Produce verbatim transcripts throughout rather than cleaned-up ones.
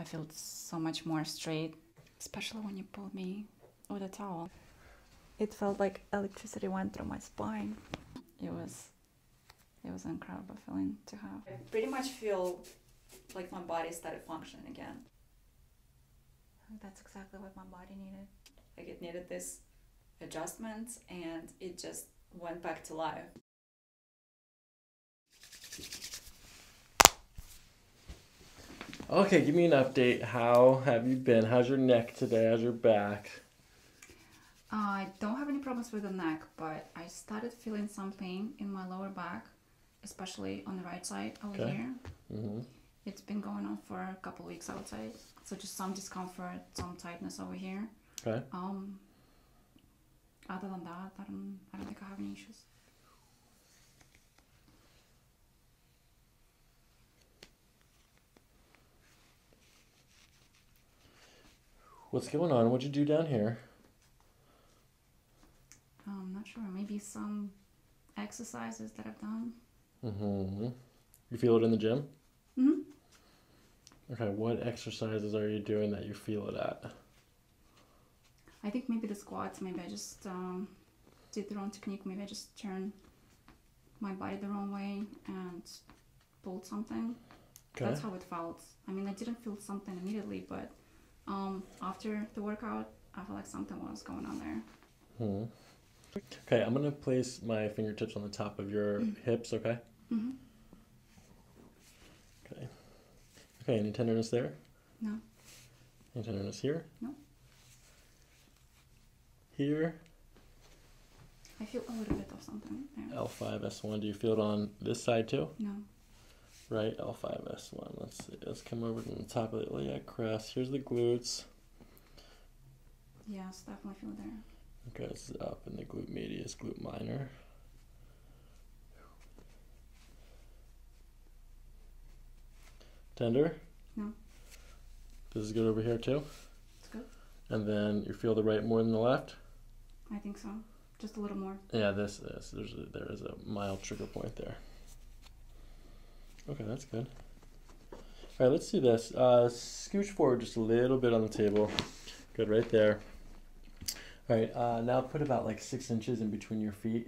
I feel so much more straight, especially when you pull me with a towel. It felt like electricity went through my spine. It was, it was an incredible feeling to have. I pretty much feel like my body started functioning again. That's exactly what my body needed. Like it needed this adjustment and it just went back to life. Okay, give me an update. How have you been? How's your neck today? How's your back? Uh, I don't have any problems with the neck, but I started feeling some pain in my lower back, especially on the right side over okay. here. Mm-hmm. It's been going on for a couple of weeks outside, so just some discomfort, some tightness over here. Okay. Um. Other than that, I don't. I don't think I have any issues. What's going on? What'd you do down here? I'm not sure. Maybe some exercises that I've done. Mm-hmm. You feel it in the gym? Mm-hmm. Okay, what exercises are you doing that you feel it at? I think maybe the squats. Maybe I just um, did the wrong technique. Maybe I just turned my body the wrong way and pulled something. Okay. That's how it felt. I mean, I didn't feel something immediately, but Um, after the workout, I feel like something was going on there. Hmm. Okay, I'm gonna place my fingertips on the top of your mm-hmm. hips, okay? Mm-hmm. Okay. Okay, any tenderness there? No. Any tenderness here? No. Here? I feel a little bit of something there. L five, S one, do you feel it on this side too? No. Right, L five, S one. Let's see. Let's come over to the top of the iliac crest. Here's the glutes. Yes, definitely feel there. Okay, this is up in the glute medius, glute minor. Tender? No. This is good over here too? It's good. And then you feel the right more than the left? I think so. Just a little more. Yeah, this is. There's a, there is a mild trigger point there. Okay, that's good. All right, let's do this. Uh, scooch forward just a little bit on the table. Good, right there. All right, uh, now put about like six inches in between your feet.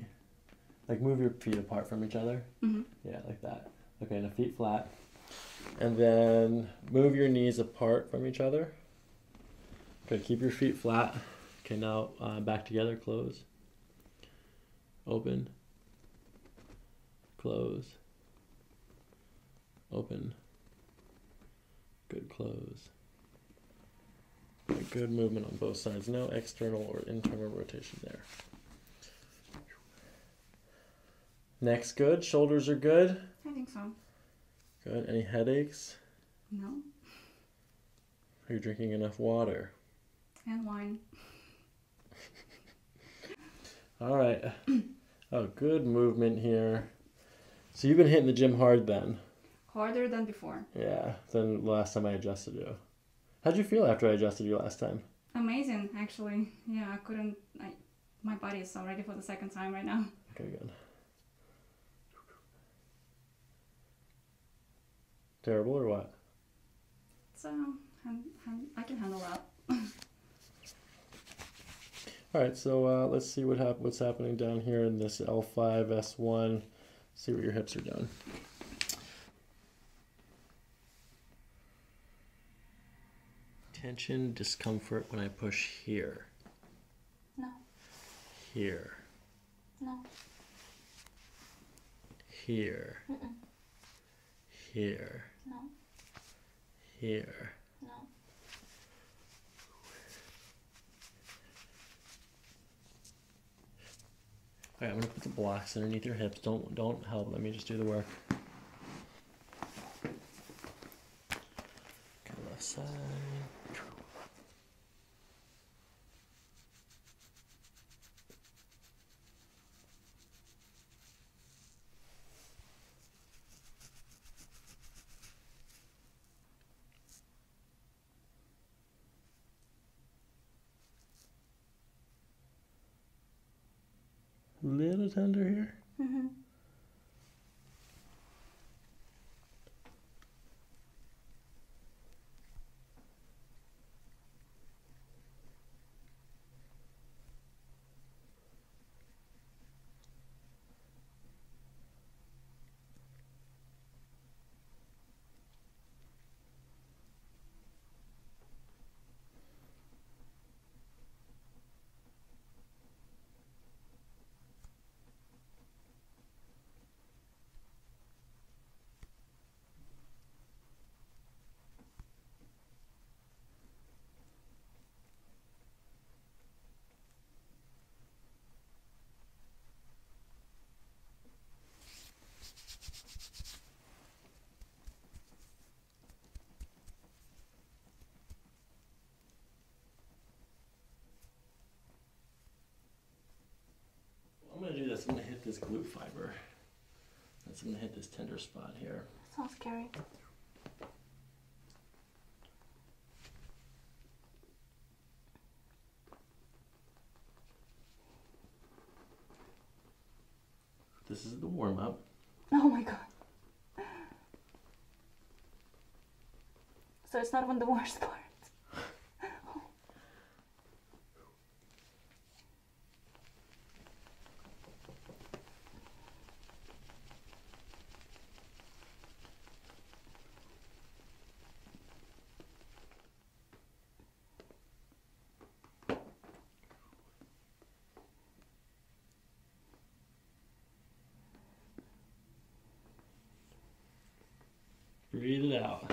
Like move your feet apart from each other. Mm-hmm. Yeah, like that. Okay, now feet flat. And then move your knees apart from each other. Okay, keep your feet flat. Okay, now uh, back together, close. Open. Close. Open. Good, close. Good, good movement on both sides. No external or internal rotation there. Neck's good. Shoulders are good. I think so. Good. Any headaches? No. Are you drinking enough water? And wine. All right. Oh, good movement here. So you've been hitting the gym hard then. Harder than before. Yeah, than the last time I adjusted you. How'd you feel after I adjusted you last time? Amazing, actually. Yeah, I couldn't... I, my body is so ready for the second time right now. Okay, good. Terrible or what? So, I'm, I'm, I can handle that. All right, so uh, let's see what hap what's happening down here in this L five, S one. See what your hips are doing. Tension, discomfort when I push here. No. Here. No. Here. Mm-mm. Here. No. Here. No. All right, I'm gonna put the blocks underneath your hips. Don't don't help. Let me just do the work. Okay, left side. Little tender here. Mm-hmm. this glute fiber that's going to hit this tender spot here. That sounds scary. This is the warm-up. Oh my god. So it's not even the worst part. Oh. Breathe it out.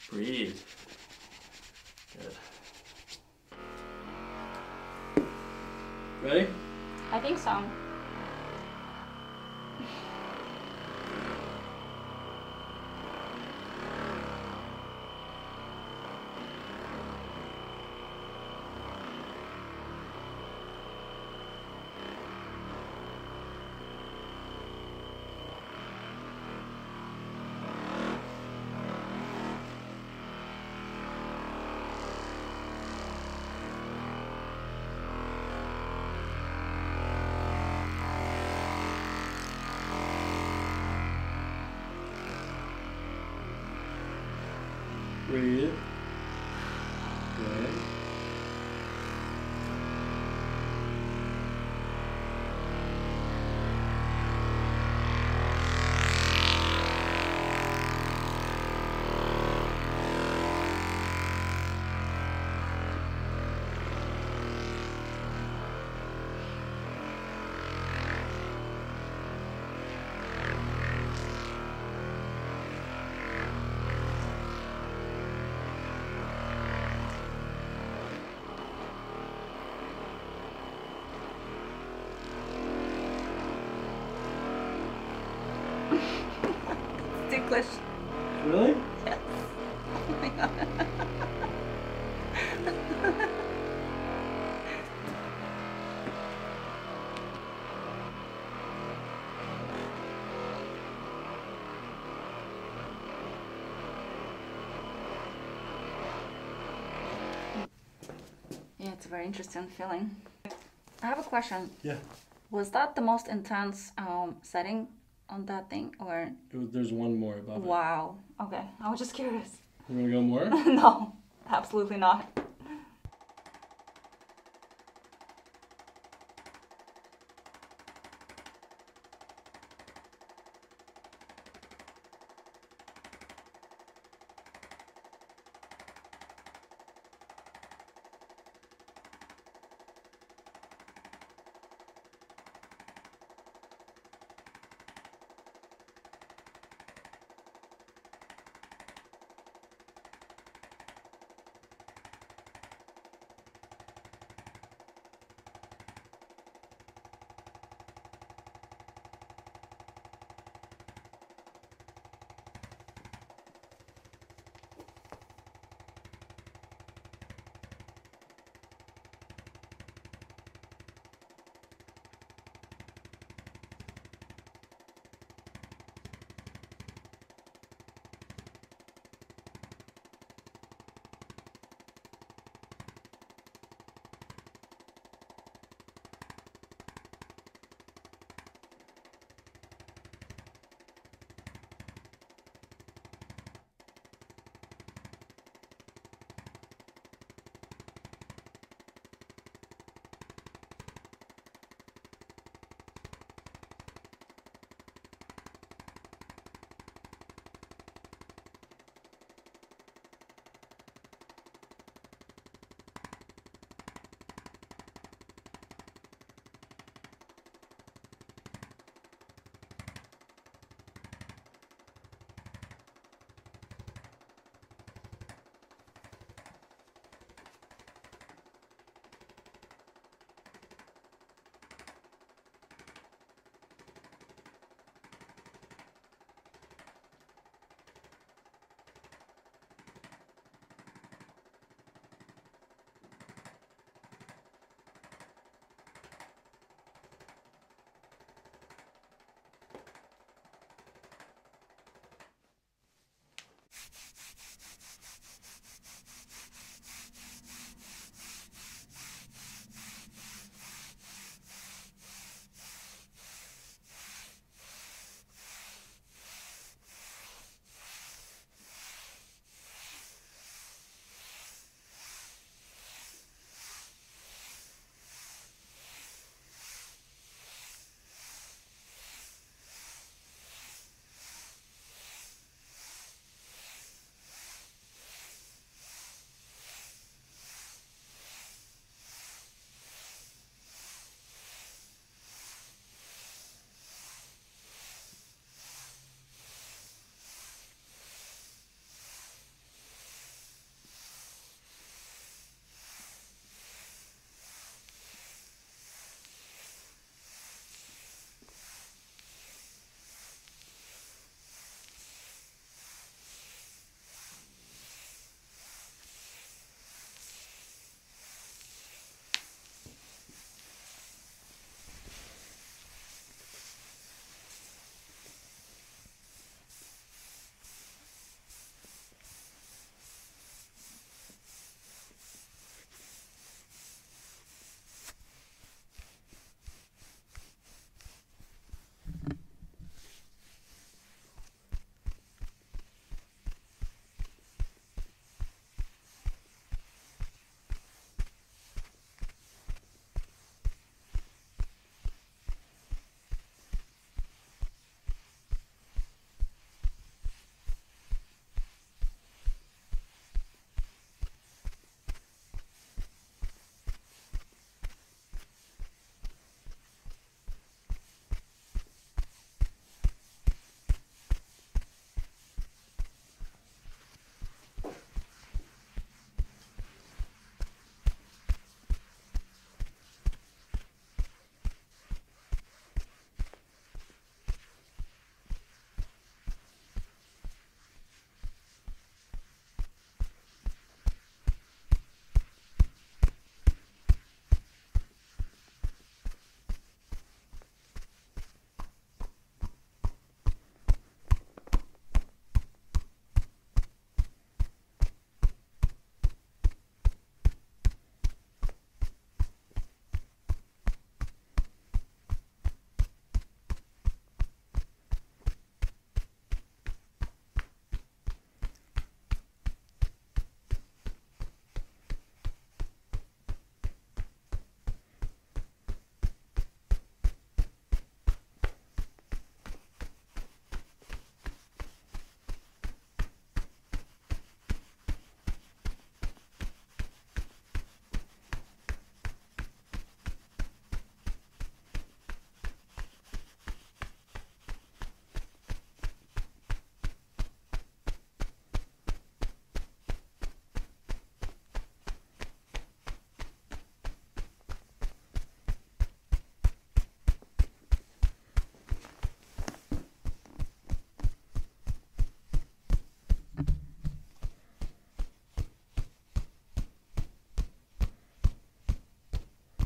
Breathe. Good. Ready? I think so. Breathe. Good. English. Really? Yes. Oh my god. Yeah, it's a very interesting feeling. I have a question. Yeah. Was that the most intense um, setting on that thing, or it was, there's one more above it? Wow. Okay, I was just curious. You want to go more? No, absolutely not.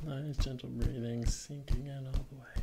Nice gentle breathing, sinking in all the way.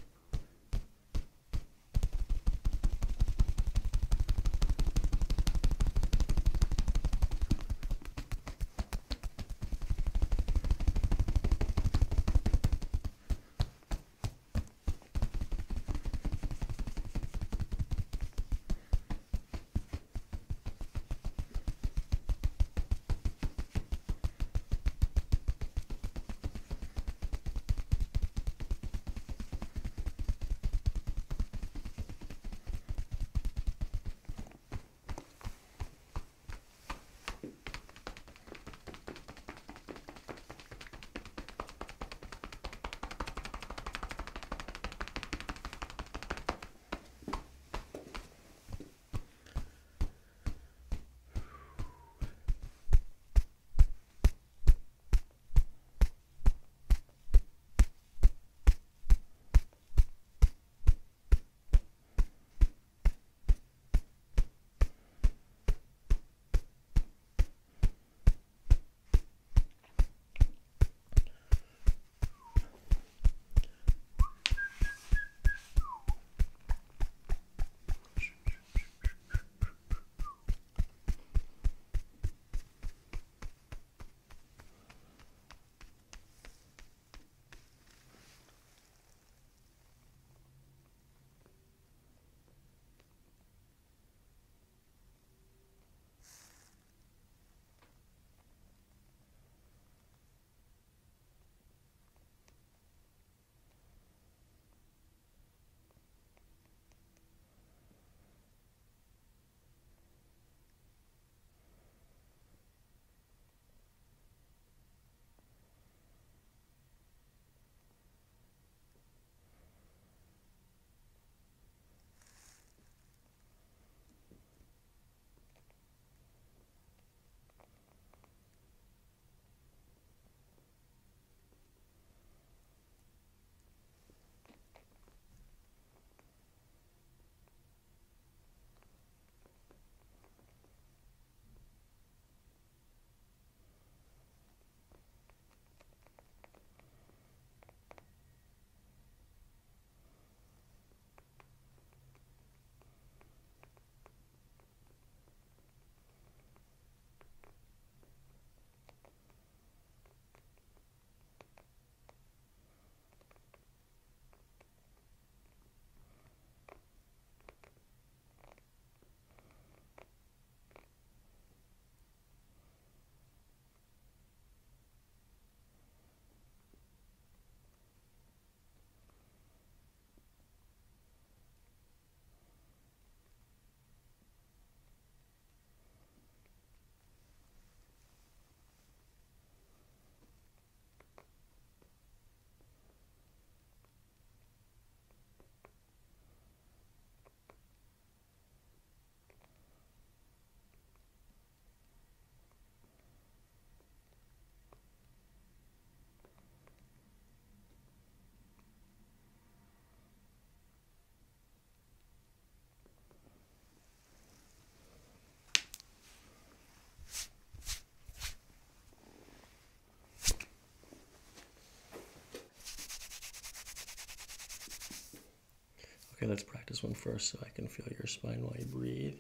Okay, let's practice one first so I can feel your spine while you breathe.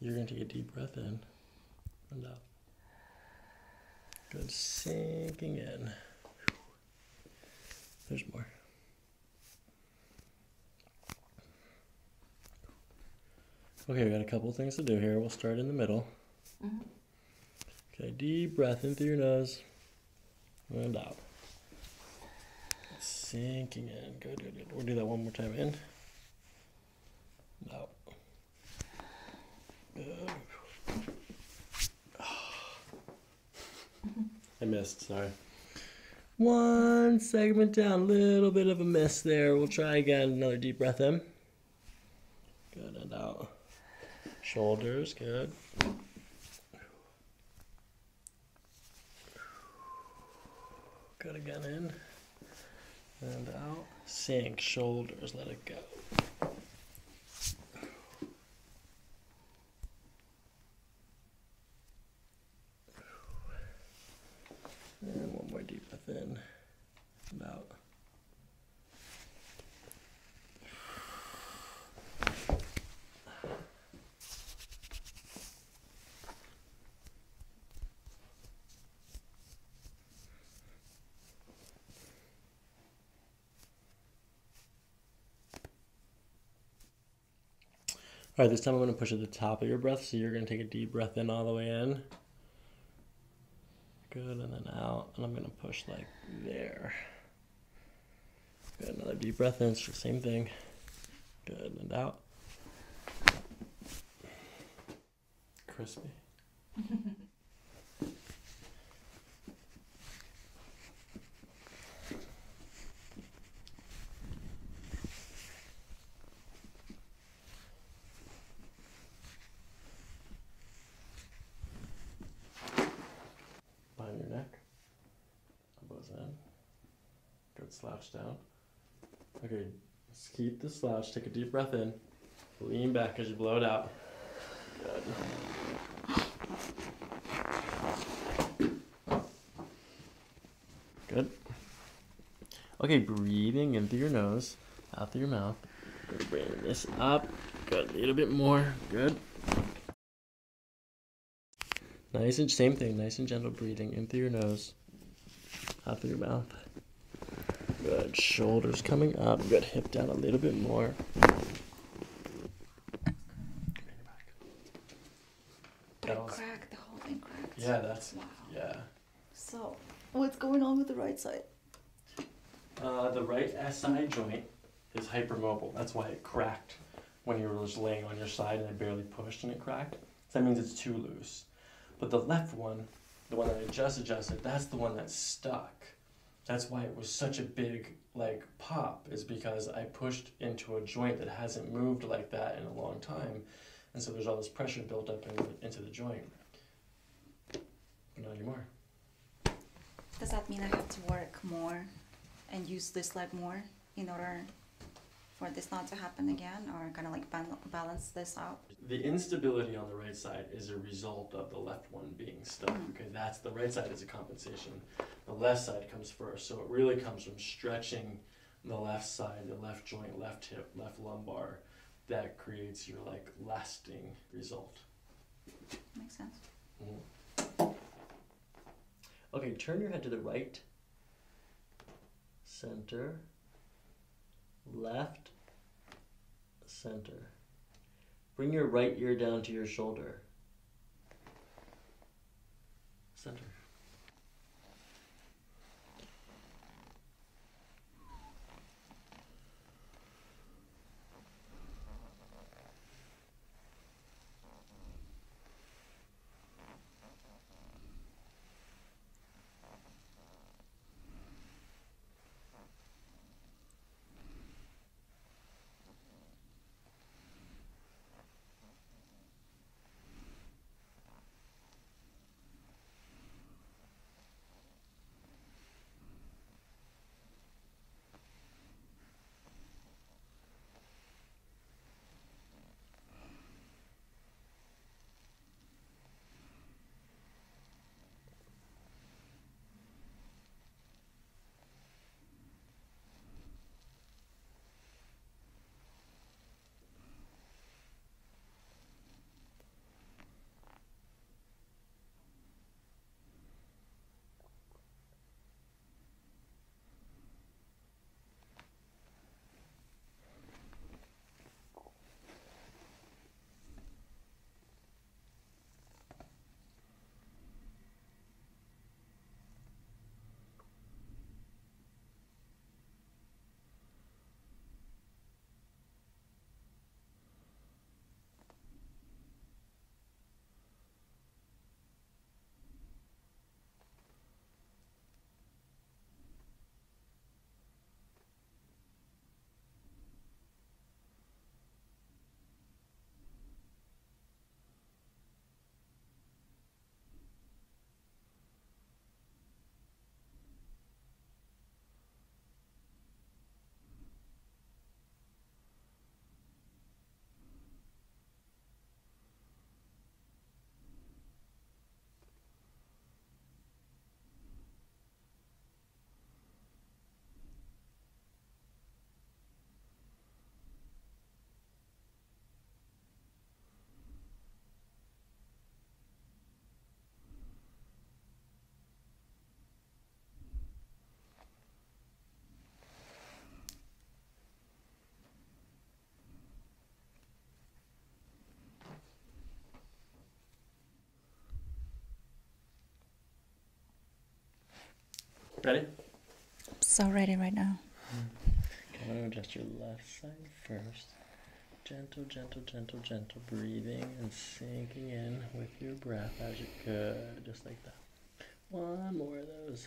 You're going to take a deep breath in and out. Good, sinking in. There's more. Okay, we got a couple of things to do here. We'll start in the middle. Mm-hmm. Okay, deep breath in through your nose and out. Sinking in. Good, good, good. We'll do that one more time in. Out. I missed, sorry. One segment down, a little bit of a miss there. We'll try again. Another deep breath in. Good, and out. Shoulders, good. Good, again in. And out. Sink, shoulders, let it go. And one more deep breath in, and out. All right, this time I'm going to push at the top of your breath, so you're going to take a deep breath in all the way in. Good, and then out, and I'm going to push like there. Good, another deep breath in, it's the same thing. Good, and out. Crispy. Behind your neck, elbows in, good slouch down. Okay, let's keep the slouch, take a deep breath in, lean back as you blow it out. Good. Good. Okay, breathing in through your nose, out through your mouth. Bring this up. Good. A little bit more. Good. Nice and same thing. Nice and gentle breathing in through your nose, out through your mouth. Good. Shoulders coming up. Good. Hip down a little bit more. That was... cracked. The whole thing cracked. Yeah, that's wow. Yeah. So. What's going on with the right side? Uh, the right S I joint is hypermobile. That's why it cracked when you were just laying on your side and I barely pushed and it cracked. So that means it's too loose. But the left one, the one that I just adjusted, that's the one that's stuck. That's why it was such a big like pop, is because I pushed into a joint that hasn't moved like that in a long time. And so there's all this pressure built up in, into the joint. But not anymore. Does that mean I have to work more and use this leg more in order for this not to happen again, or kind of like balance this out? The instability on the right side is a result of the left one being stuck. Okay, that's the right side is a compensation. The left side comes first, so it really comes from stretching the left side, the left joint, left hip, left lumbar. That creates your like lasting result. Makes sense. Mm-hmm. Okay, turn your head to the right, center, left, center. Bring your right ear down to your shoulder. Center. Ready? So ready right now. Okay, I'm going to adjust your left side first. Gentle, gentle, gentle, gentle breathing and sinking in with your breath as you could, just like that. One more of those.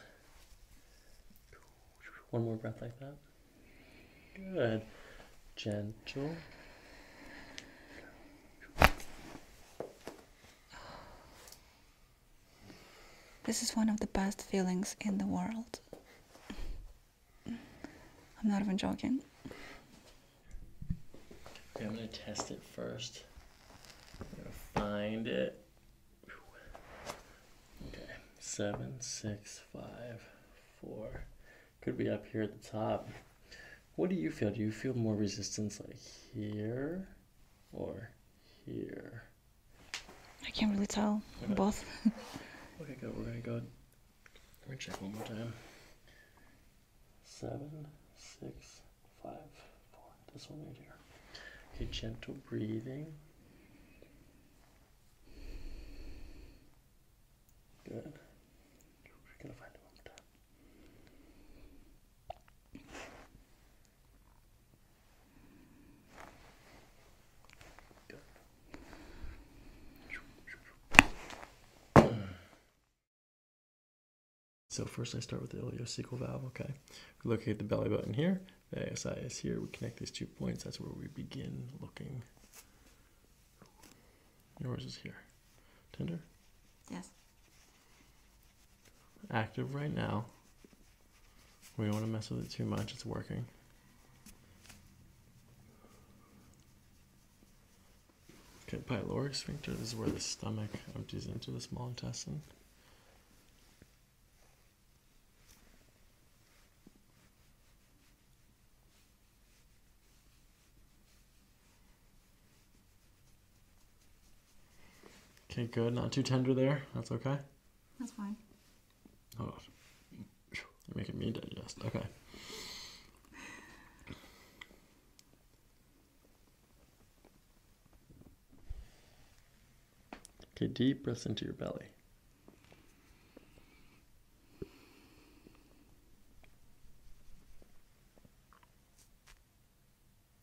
One more breath like that. Good. Gentle. This is one of the best feelings in the world. I'm not even joking. Okay, I'm gonna test it first. I'm gonna find it. Okay, seven, six, five, four. Could be up here at the top. What do you feel? Do you feel more resistance like here or here? I can't really tell. Okay. Both. Okay, good. We're gonna go. We're gonna check one more time. Seven, six, five, four. This one right here. Okay, gentle breathing. Good. We're gonna find it one more time. So first I start with the ileocecal valve, okay? We locate the belly button here, the A S I is here, we connect these two points, that's where we begin looking. Yours is here. Tender? Yes. Active right now. We don't want to mess with it too much, it's working. Okay, pyloric sphincter, this is where the stomach empties into the small intestine. Okay, good. Not too tender there. That's okay? That's fine. Hold on. You're making me digest. Okay. Okay, deep breaths into your belly.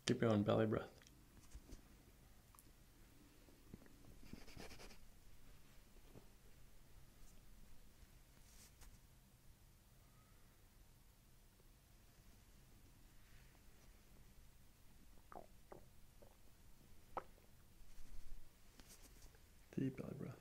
Keep going, belly breath. Deep belly breath.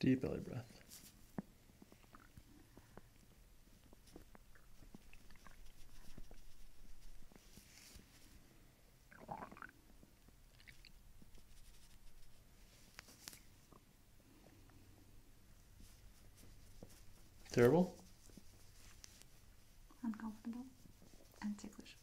Deep belly breath. Terrible? Uncomfortable and ticklish.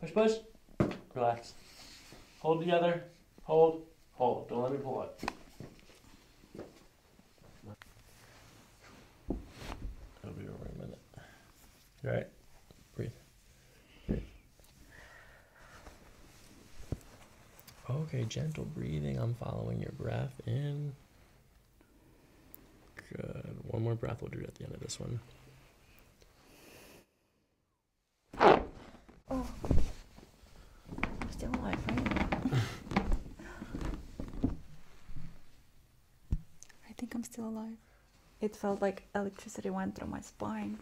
Push, push. Relax. Hold together. Hold, hold. Don't let me pull it. I'll be over in a minute. All right. Breathe. Breathe. Okay, gentle breathing. I'm following your breath in Good. One more breath we'll do at the end of this one. Oh, I'm still alive, right? I think I'm still alive. It felt like electricity went through my spine.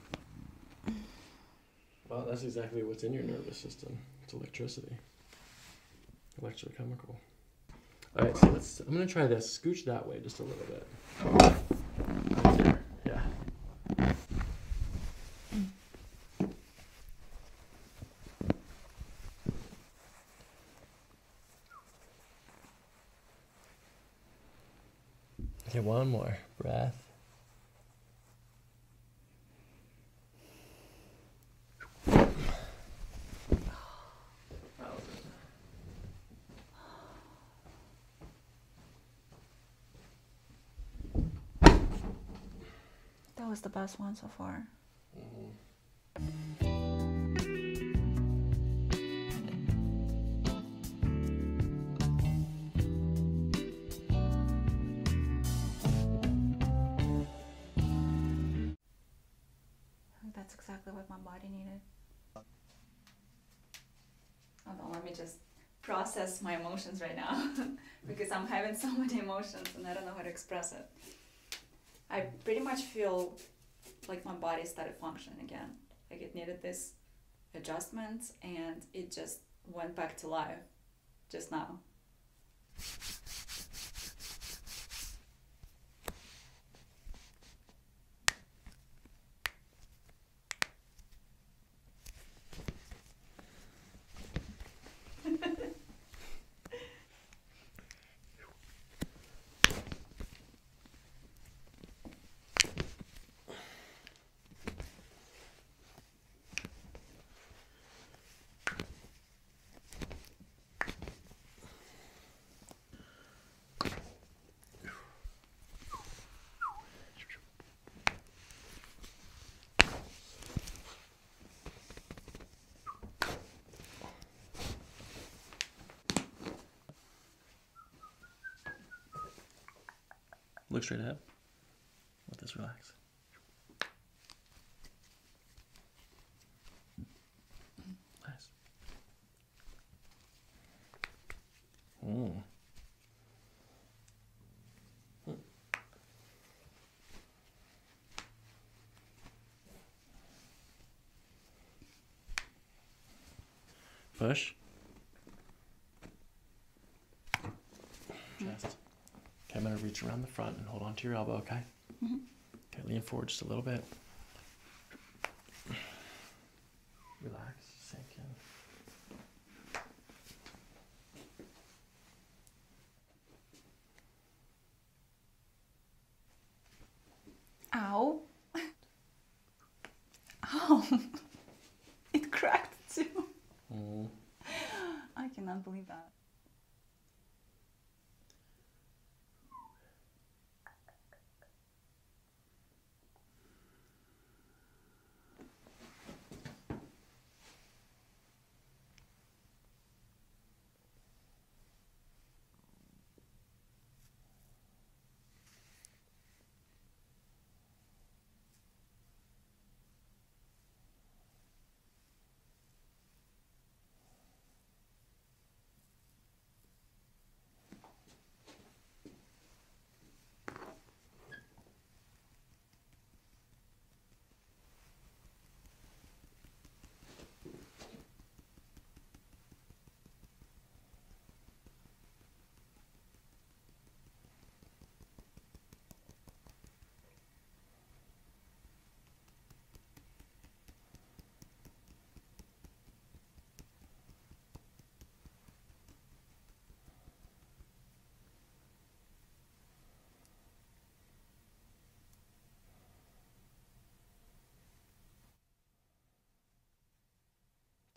Well, that's exactly what's in your nervous system. It's electricity. Electrochemical. All right, so let's, I'm going to try this. Scooch that way just a little bit. Right there. Yeah. Okay, one more breath. That was the best one so far. Mm-hmm. I think that's exactly what my body needed. Hold on, let me just process my emotions right now because I'm having so many emotions and I don't know how to express it. I pretty much feel like my body started functioning again. Like it needed this adjustment and it just went back to life just now. Look straight ahead. Let this relax. Nice. Mm. Mm. Push. Chest. I'm going to reach around the front and hold on to your elbow, okay? Mm-hmm. Okay, lean forward just a little bit. Relax, sink in. Ow. Ow. It cracked too. Mm. I cannot believe that.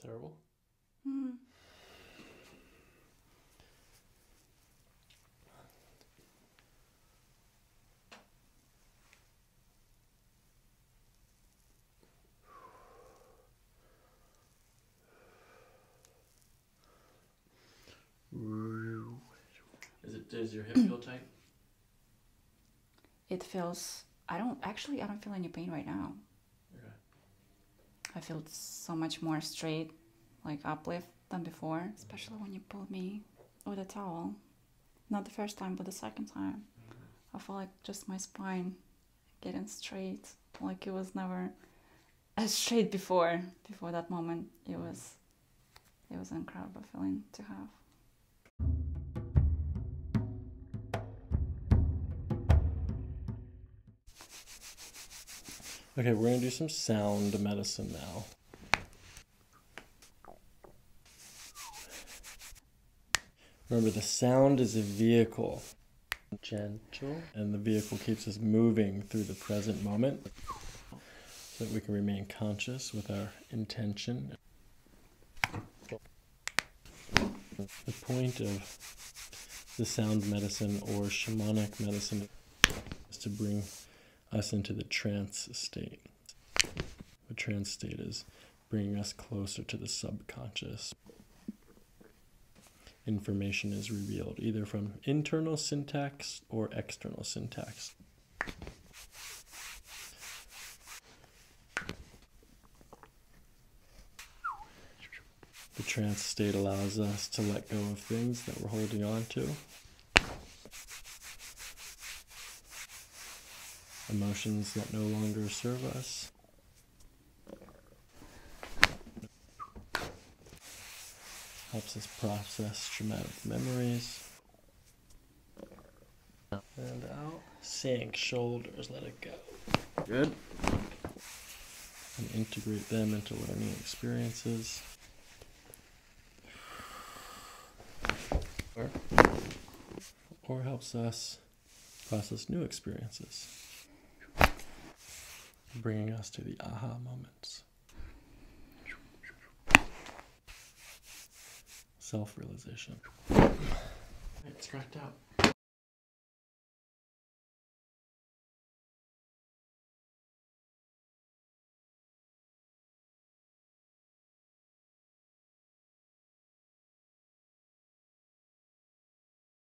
Terrible. Mm. Is it? Does your hip feel tight? It feels I don't, actually, I don't feel any pain right now. Okay. I feel so much more straight, like uplift than before, especially when you pulled me with a towel. Not the first time, but the second time. Mm-hmm. I felt like just my spine getting straight, like it was never as straight before, before that moment. It was, it was an incredible feeling to have. Okay, we're gonna do some sound medicine now. Remember, the sound is a vehicle. Gentle. And the vehicle keeps us moving through the present moment so that we can remain conscious with our intention. The point of the sound medicine or shamanic medicine is to bring us into the trance state. The trance state is bringing us closer to the subconscious. Information is revealed either from internal syntax or external syntax. The trance state allows us to let go of things that we're holding on to. Emotions that no longer serve us. Helps us process traumatic memories. And out. Sink shoulders, let it go. Good. And integrate them into learning experiences. Or, or helps us process new experiences. Bringing us to the aha moments. Self-realization. It's cracked out.